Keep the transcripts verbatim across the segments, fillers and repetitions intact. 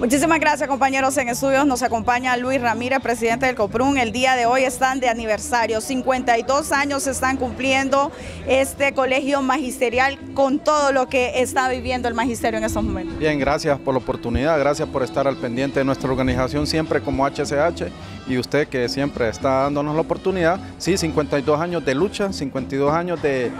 Muchísimas gracias, compañeros. En estudios nos acompaña Luis Ramírez, presidente del COPRUMH. El día de hoy están de aniversario, cincuenta y dos años están cumpliendo este colegio magisterial con todo lo que está viviendo el magisterio en estos momentos. Bien, gracias por la oportunidad, gracias por estar al pendiente de nuestra organización siempre como H C H y usted que siempre está dándonos la oportunidad. Sí, cincuenta y dos años de lucha, cincuenta y dos años de,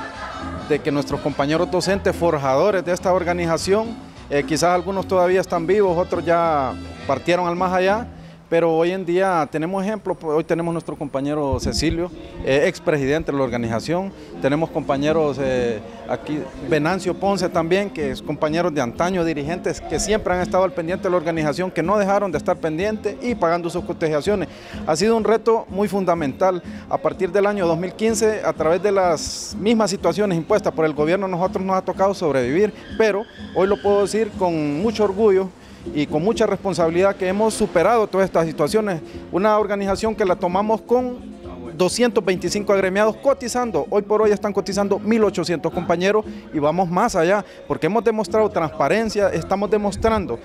de que nuestros compañeros docentes forjadores de esta organización, Eh, quizás algunos todavía están vivos, otros ya partieron al más allá, pero hoy en día tenemos ejemplos. Hoy tenemos nuestro compañero Cecilio, eh, expresidente de la organización, tenemos compañeros eh, aquí, Venancio Ponce también, que es compañeros de antaño, dirigentes que siempre han estado al pendiente de la organización, que no dejaron de estar pendientes y pagando sus cotizaciones. Ha sido un reto muy fundamental. A partir del año dos mil quince, a través de las mismas situaciones impuestas por el gobierno, nosotros nos ha tocado sobrevivir, pero hoy lo puedo decir con mucho orgullo y con mucha responsabilidad que hemos superado todas estas situaciones. Una organización que la tomamos con doscientos veinticinco agremiados cotizando, hoy por hoy están cotizando mil ochocientos compañeros, y vamos más allá porque hemos demostrado transparencia, estamos demostrando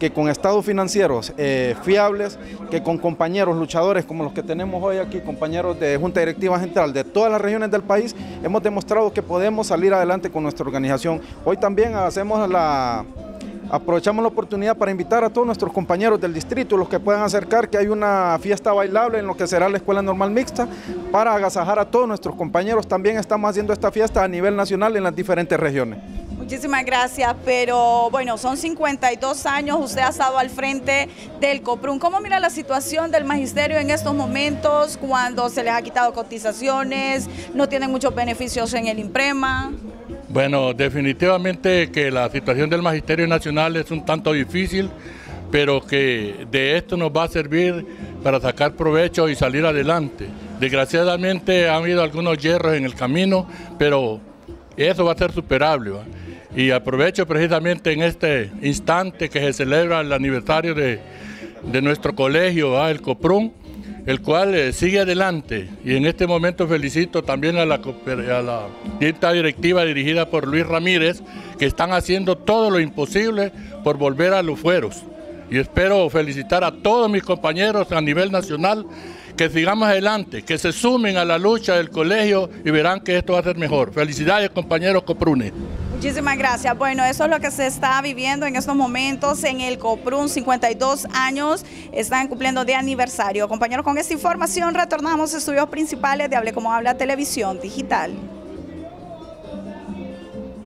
que con estados financieros eh, fiables, que con compañeros luchadores como los que tenemos hoy aquí, compañeros de Junta Directiva Central de todas las regiones del país, hemos demostrado que podemos salir adelante con nuestra organización. Hoy también hacemos la... Aprovechamos la oportunidad para invitar a todos nuestros compañeros del distrito, los que puedan acercar, que hay una fiesta bailable en lo que será la Escuela Normal Mixta, para agasajar a todos nuestros compañeros. También estamos haciendo esta fiesta a nivel nacional en las diferentes regiones. Muchísimas gracias, pero bueno, son cincuenta y dos años, usted ha estado al frente del COPRUMH. ¿Cómo mira la situación del magisterio en estos momentos, cuando se les ha quitado cotizaciones, no tienen muchos beneficios en el IMPREMA? Bueno, definitivamente que la situación del Magisterio Nacional es un tanto difícil, pero que de esto nos va a servir para sacar provecho y salir adelante. Desgraciadamente han habido algunos hierros en el camino, pero eso va a ser superable, ¿va? Y aprovecho precisamente en este instante que se celebra el aniversario de, de nuestro colegio, ¿va? El COPRUMH, el cual eh, sigue adelante, y en este momento felicito también a la, a la junta directiva dirigida por Luis Ramírez, que están haciendo todo lo imposible por volver a los fueros, y espero felicitar a todos mis compañeros a nivel nacional, que sigamos adelante, que se sumen a la lucha del colegio y verán que esto va a ser mejor. Felicidades, compañeros COPRUMH. Muchísimas gracias. Bueno, eso es lo que se está viviendo en estos momentos en el COPRUMH. cincuenta y dos años están cumpliendo de aniversario. Compañeros, con esta información retornamos a estudios principales de Hable Como Habla Televisión Digital.